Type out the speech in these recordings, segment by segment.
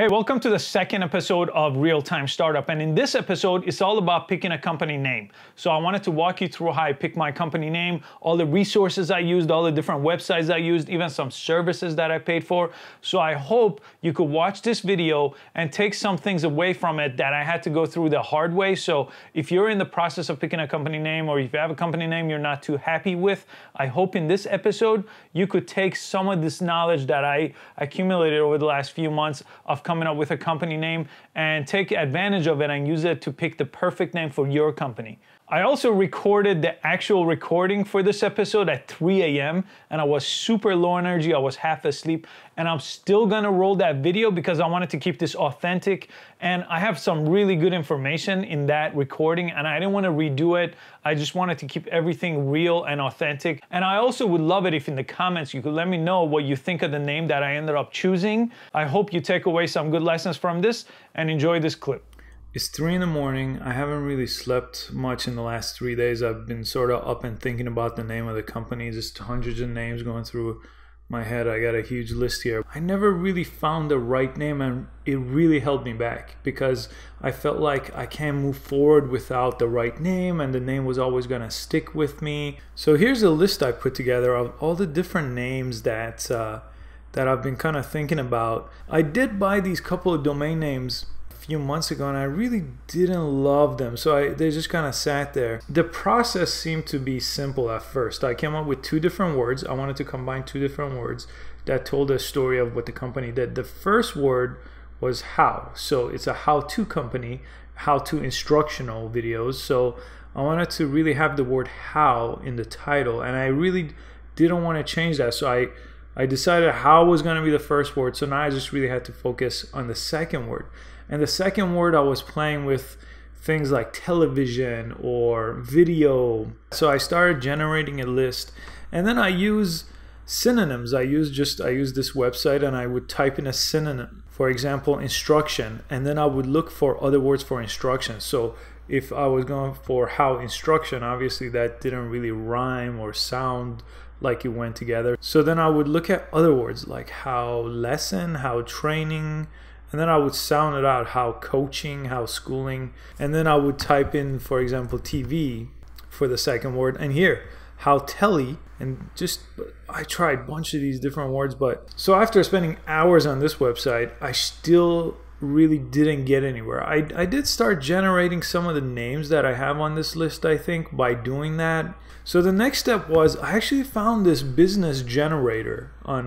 Hey, welcome to the second episode of RealTime Startup. And in this episode, it's all about picking a company name. So I wanted to walk you through how I picked my company name, all the resources I used, all the different websites I used, even some services that I paid for. So I hope you could watch this video and take some things away from it that I had to go through the hard way. So if you're in the process of picking a company name, or if you have a company name you're not too happy with, I hope in this episode, you could take some of this knowledge that I accumulated over the last few months of coming up with a company name and take advantage of it and use it to pick the perfect name for your company. I also recorded the actual recording for this episode at 3 a.m. and I was super low energy, I was half asleep, and I'm still gonna roll that video because I wanted to keep this authentic, and I have some really good information in that recording and I didn't wanna redo it. I just wanted to keep everything real and authentic. And I also would love it if in the comments you could let me know what you think of the name that I ended up choosing. I hope you take away some good lessons from this and enjoy this clip. It's 3 in the morning. I haven't really slept much in the last 3 days. I've been sort of up and thinking about the name of the company, just hundreds of names going through my head. I got a huge list here. I never really found the right name, and it really held me back because I felt like I can't move forward without the right name, and the name was always gonna stick with me. So here's a list I put together of all the different names that that I've been kind of thinking about. I did buy these couple of domain names few months ago and I really didn't love them, so they just kind of sat there. The process seemed to be simple at first. I came up with 2 different words. I wanted to combine 2 different words that told a story of what the company did. The first word was how, so it's a how-to company, how-to instructional videos, so I wanted to really have the word how in the title, and I really didn't want to change that, so I decided how was going to be the first word. So now I just really had to focus on the second word. And the second word, I was playing with things like television or video. So I started generating a list, and then I use synonyms. I use this website and I would type in a synonym. For example, instruction, and then I would look for other words for instruction. So if I was going for how instruction, obviously that didn't really rhyme or sound like it went together. So then I would look at other words like how lesson, how training, and then I would sound it out, how coaching, how schooling, and then I would type in, for example, TV for the second word, and here how telly, and just I tried a bunch of these different words. But so after spending hours on this website, I still really didn't get anywhere. I did start generating some of the names that I have on this list, I think, by doing that. So the next step was I actually found this business generator on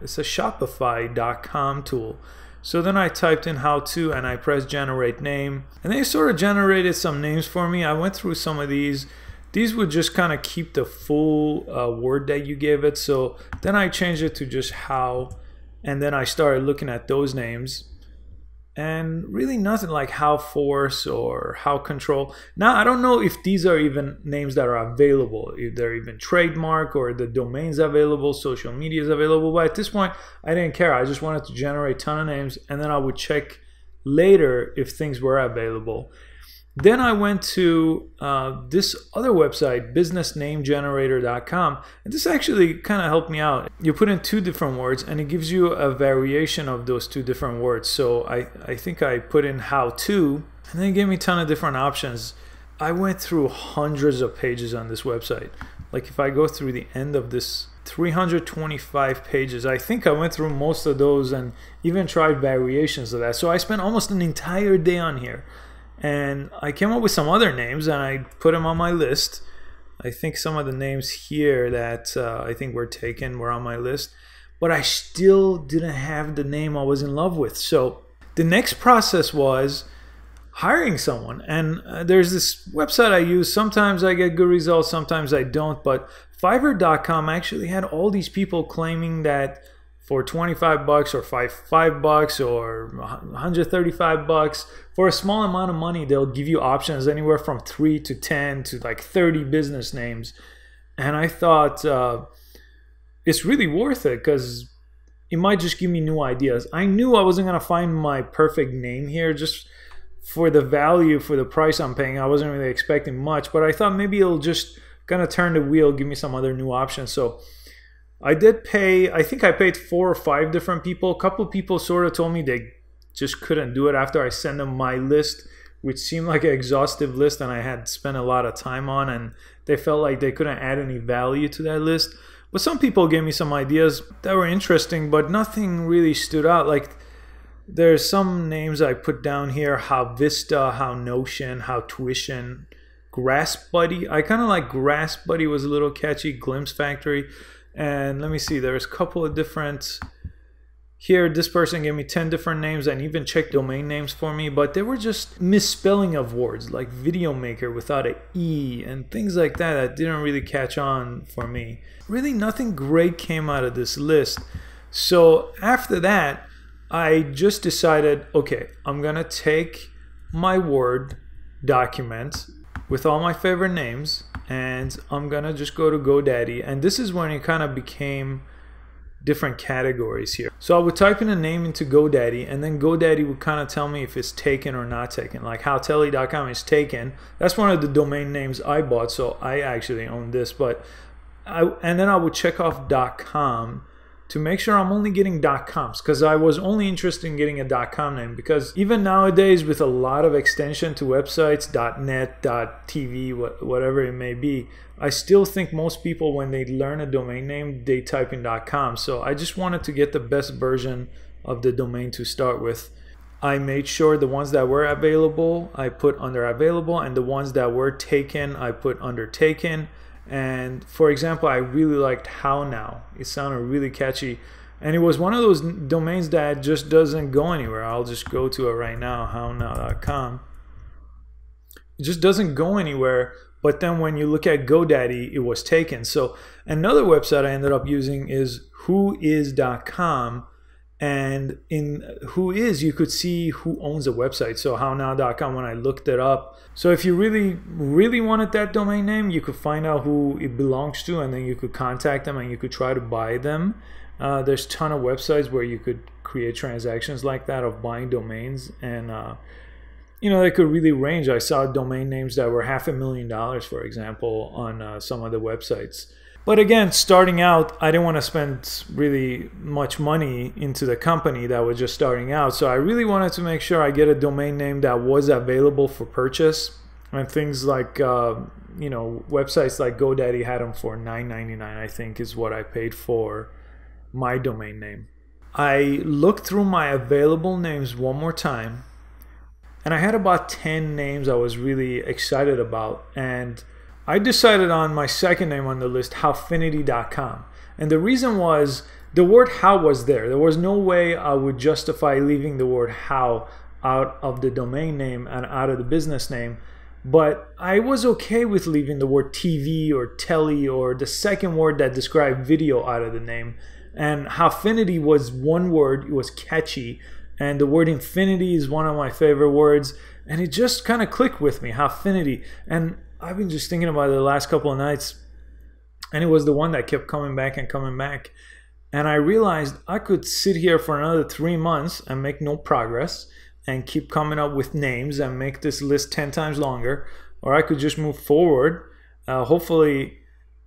it's a Shopify.com tool. So then I typed in how to and I pressed generate name, and they sort of generated some names for me. I went through some of these. These would just kind of keep the full word that you gave it. So then I changed it to just how, and then I started looking at those names. And really nothing like how force or how control. Now I don't know if these are even names that are available, if they're even trademark or the domain's available, social media is available, but at this point I didn't care. I just wanted to generate a ton of names, and then I would check later if things were available. Then I went to this other website, businessnamegenerator.com, and this actually kind of helped me out. You put in 2 different words and it gives you a variation of those 2 different words. So I think I put in how to, and then it gave me a ton of different options. I went through hundreds of pages on this website. Like if I go through the end of this, 325 pages. I think I went through most of those and even tried variations of that. So I spent almost an entire day on here. And I came up with some other names and I put them on my list. I think some of the names here that I think were taken were on my list, but I still didn't have the name I was in love with. So the next process was hiring someone, and there's this website I use. Sometimes I get good results, sometimes I don't, but Fiverr.com actually had all these people claiming that for $25 or $5 or $135, for a small amount of money, they'll give you options anywhere from 3 to 10 to like 30 business names. And I thought it's really worth it because it might just give me new ideas. I knew I wasn't gonna find my perfect name here, just for the value, for the price I'm paying. I wasn't really expecting much, but I thought maybe it'll just kind of turn the wheel, give me some other new options. So I did pay, I think I paid 4 or 5 different people. A couple people sort of told me they Just couldn't do it after I sent them my list, which seemed like an exhaustive list and I had spent a lot of time on, and they felt like they couldn't add any value to that list. But some people gave me some ideas that were interesting, but nothing really stood out. Like, there's some names I put down here, how Vista, how Notion, how Tuition, Grass Buddy. I kind of like Grass Buddy, was a little catchy. Glimpse Factory. And let me see, there's a couple of different... Here, this person gave me 10 different names and even checked domain names for me, but they were just misspelling of words, like Video Maker without an E and things like that that didn't really catch on for me. Really nothing great came out of this list. So after that, I just decided, okay, I'm gonna take my Word document with all my favorite names and I'm gonna just go to GoDaddy. And this is when it kind of became different categories here. So I would type in a name into GoDaddy, and then GoDaddy would kind of tell me if it's taken or not taken. Like howtelly.com is taken. That's one of the domain names I bought, so I actually own this. But and then I would check off .com to make sure I'm only getting .coms, because I was only interested in getting a .com name, because even nowadays with a lot of extension to websites, .net, .tv, whatever it may be, I still think most people, when they learn a domain name, they type in .com. So I just wanted to get the best version of the domain to start with. I made sure the ones that were available, I put under available, and the ones that were taken, I put under taken. And for example, I really liked How Now. It sounded really catchy, and it was one of those domains that just doesn't go anywhere. I'll just go to it right now, hownow.com. It just doesn't go anywhere, but then when you look at GoDaddy, it was taken. So another website I ended up using is whois.com, and in Whois you could see who owns the website. So hownow.com, when I looked it up, so if you really wanted that domain name, you could find out who it belongs to, and then you could contact them and you could try to buy them. There's a ton of websites where you could create transactions like that of buying domains, and you know, they could really range. I saw domain names that were $500,000, for example, on some of the websites. But again, starting out, I didn't want to spend really much money into the company that was just starting out. So I really wanted to make sure I get a domain name that was available for purchase. And things like, you know, websites like GoDaddy had them for $9.99, I think, is what I paid for my domain name. I looked through my available names one more time, and I had about 10 names I was really excited about. And I decided on my second name on the list, Howfinity.com. And the reason was, the word how was there. There was no way I would justify leaving the word how out of the domain name and out of the business name. But I was okay with leaving the word TV or telly or the second word that described video out of the name. And Howfinity was one word, it was catchy. And the word infinity is one of my favorite words. And it just kind of clicked with me, Howfinity. And I've been just thinking about it the last couple of nights, and it was the one that kept coming back and coming back. And I realized I could sit here for another 3 months and make no progress and keep coming up with names and make this list 10 times longer, or I could just move forward. Hopefully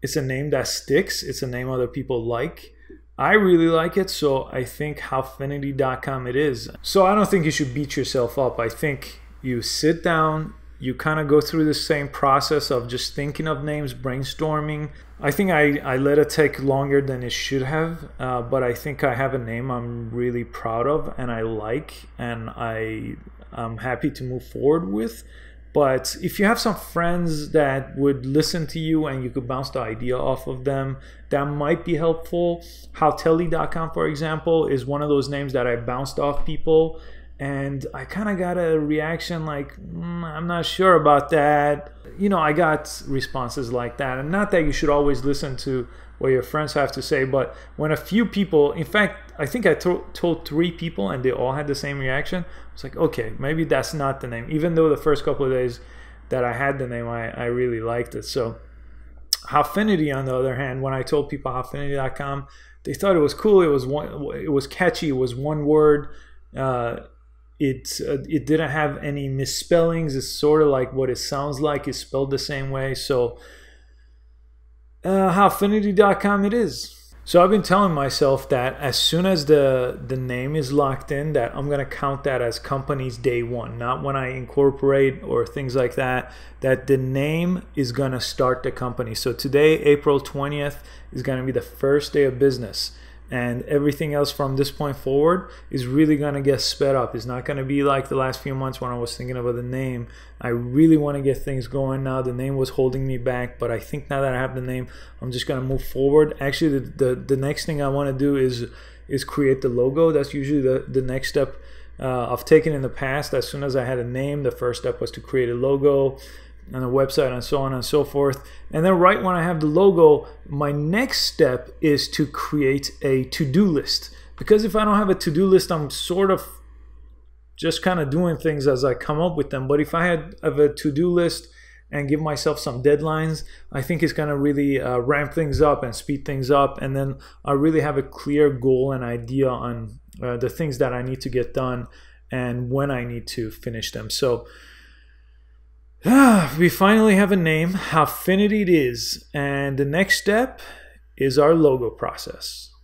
it's a name that sticks, it's a name other people like. I really like it, so I think Howfinity.com it is. So I don't think you should beat yourself up. I think you sit down, you kind of go through the same process of just thinking of names, brainstorming. I think I let it take longer than it should have, but I think I have a name I'm really proud of and I like, and I'm happy to move forward with. But if you have some friends that would listen to you and you could bounce the idea off of them, that might be helpful. Howtelly.com, for example, is one of those names that I bounced off people, and I kind of got a reaction like, I'm not sure about that. You know, I got responses like that. And not that you should always listen to what your friends have to say, but when a few people, in fact, I think I told 3 people and they all had the same reaction. It's like, okay, maybe that's not the name. Even though the first couple of days that I had the name, I really liked it. So Howfinity, on the other hand, when I told people Howfinity.com, they thought it was cool. It was catchy. It was one word. It didn't have any misspellings. It's sort of like what it sounds like. It's spelled the same way. So Howfinity.com it is. So I've been telling myself that as soon as the name is locked in, that I'm gonna count that as company's day one, not when I incorporate or things like that, that the name is gonna start the company. So today, April 20th, is gonna be the first day of business. And everything else from this point forward is really gonna get sped up. It's not gonna be like the last few months when I was thinking about the name. I really wanna get things going now. The name was holding me back, but I think now that I have the name, I'm just gonna move forward. Actually, the next thing I wanna do is create the logo. That's usually the next step I've taken in the past. As soon as I had a name, the first step was to create a logo and a website and so on and so forth. And then right when I have the logo, my next step is to create a to-do list. Because if I don't have a to-do list, I'm sort of just kind of doing things as I come up with them. But if I have a to-do list and give myself some deadlines, I think it's gonna really ramp things up and speed things up. And then I really have a clear goal and idea on the things that I need to get done and when I need to finish them. So we finally have a name, Howfinity it is, and the next step is our logo process.